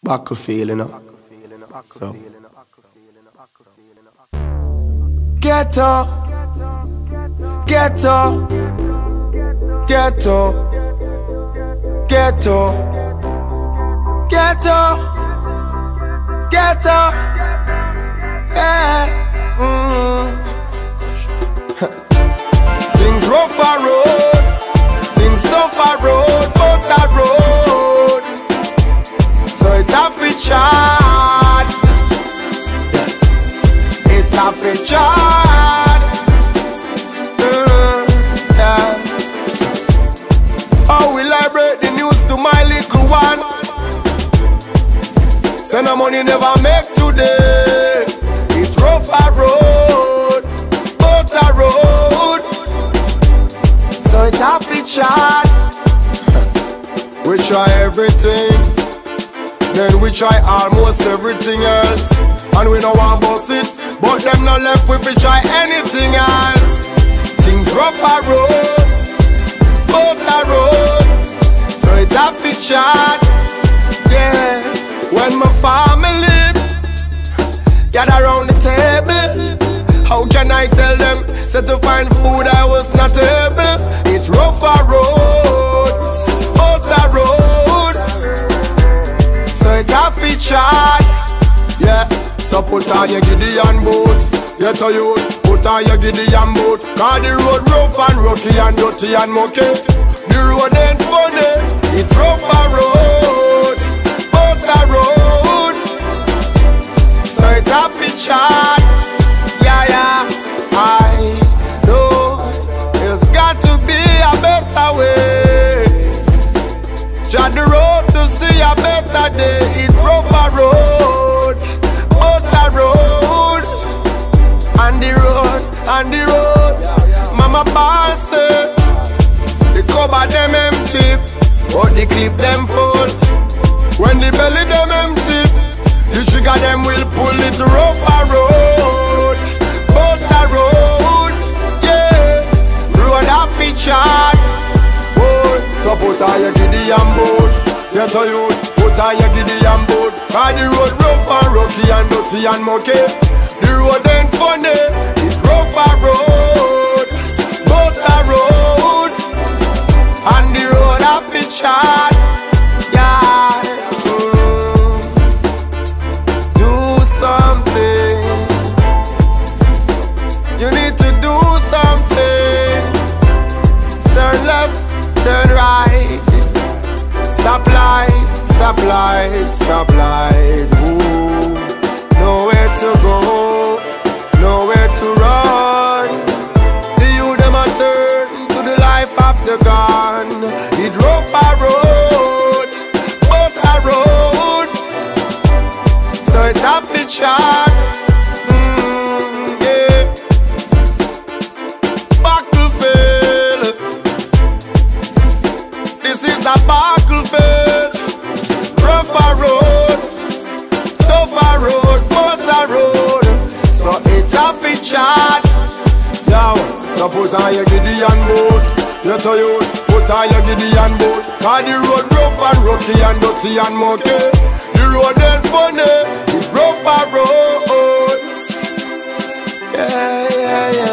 Back of feeling up. So ghetto, ghetto, ghetto, ghetto, ghetto, ghetto, yeah. Things rough I road, things tough I road, but I road. So it's a free chart, yeah. It's a free chart, yeah. How will I break the news to my little one? Say no money never make today. It's rough a road, but a road. So it's a free chart. We try everything, then we try almost everything else, and we don't want bust it, but them not left with we try anything else. Things rough a road, both a road, so it's a feature, yeah. When my family gather round the table, how can I tell them, said to find food I was not able. It's rough a road, both a road, so it's a feature, yeah. So put on your Gideon boot, get a youth, put on your Gideon boot. Cause the road rough and rocky and dirty and mucky. The road ain't funny, it's rough a road, out a road. So it's a feature, yeah, yeah. I know there's got to be a better way. Try the road, see a better day. It's rough a road, out a road, and the road, and the road. Mama boss say the cupboard them empty, but the clip them full. When the belly them empty, the trigger them will pull it. Rough a road, out a road, yeah. Road a feature, oh. So put on your Gideon boat, get a youth, put on your Gideon boat. Cause the road rough and rocky and dirty and mucky. The road ain't funny, it's rough a road, both a road, and the road a picture, yeah. Do something, you need to do something. Turn left, turn right, stop light, stop light, stop light. Ooh, nowhere to go, nowhere to run. The youth them a turn to the life of the gun. It rough a road, but a road, so it's a feature, yeah. Battlefield, this is a battle. Rough a road, tough a road, but a road, so it's a feature. Now, so put on your Gideon boat, get a youth, put on your Gideon boat. Cause the road rough and rocky and dirty and mucky. The road ain't funny, it's rough a road, yeah, yeah, yeah.